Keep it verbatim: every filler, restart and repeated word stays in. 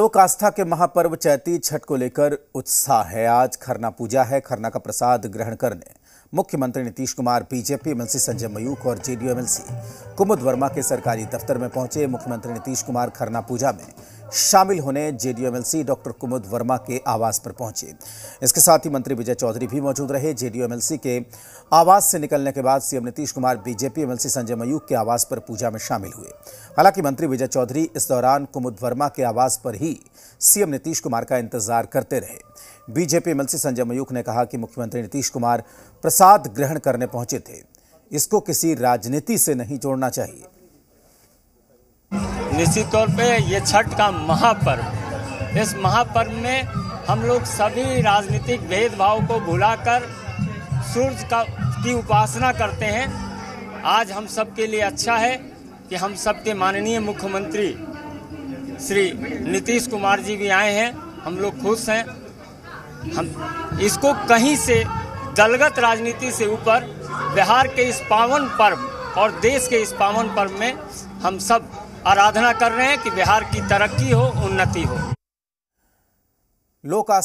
लोक आस्था के महापर्व चैती छठ को लेकर उत्साह है। आज खरना पूजा है। खरना का प्रसाद ग्रहण करने मुख्यमंत्री नीतीश कुमार बीजेपी एमएलसी संजय मयूख और जेडीयू एमएलसी कुमुद वर्मा के सरकारी दफ्तर में पहुंचे। मुख्यमंत्री नीतीश कुमार खरना पूजा में शामिल होने JDU MLC doctor Kumud Verma के आवास पर पहुंचे। इसके साथ ही मंत्री विजय चौधरी भी मौजूद रहे। जेडीयू एमएलसी के आवास से निकलने के बाद CM Nitish Kumar BJP MLC Sanjay Mayukh के आवास पर पूजा में शामिल हुए। हालांकि मंत्री विजय चौधरी इस दौरान कुमुद वर्मा के आवास पर ही सीएम नीतीश कुमार का इंतजार करते रहे। बीजेपी एमएलसी संजय मयूख ने कहा कि मुख्यमंत्री नीतीश कुमार प्रसाद ग्रहण करने पहुंचे थे, इसको किसी राजनीति से नहीं जोड़ना चाहिए। निश्चित तौर पे ये छठ का महापर्व, इस महापर्व में हम लोग सभी राजनीतिक भेदभाव को भुलाकर सूर्य का की उपासना करते हैं। आज हम सबके लिए अच्छा है कि हम सबके माननीय मुख्यमंत्री श्री नीतीश कुमार जी भी आए हैं। हम लोग खुश हैं। हम इसको कहीं से दलगत राजनीति से ऊपर बिहार के इस पावन पर्व और देश के इस पावन पर्व में हम सब आराधना कर रहे हैं कि बिहार की तरक्की हो, उन्नति हो। लोक आस्था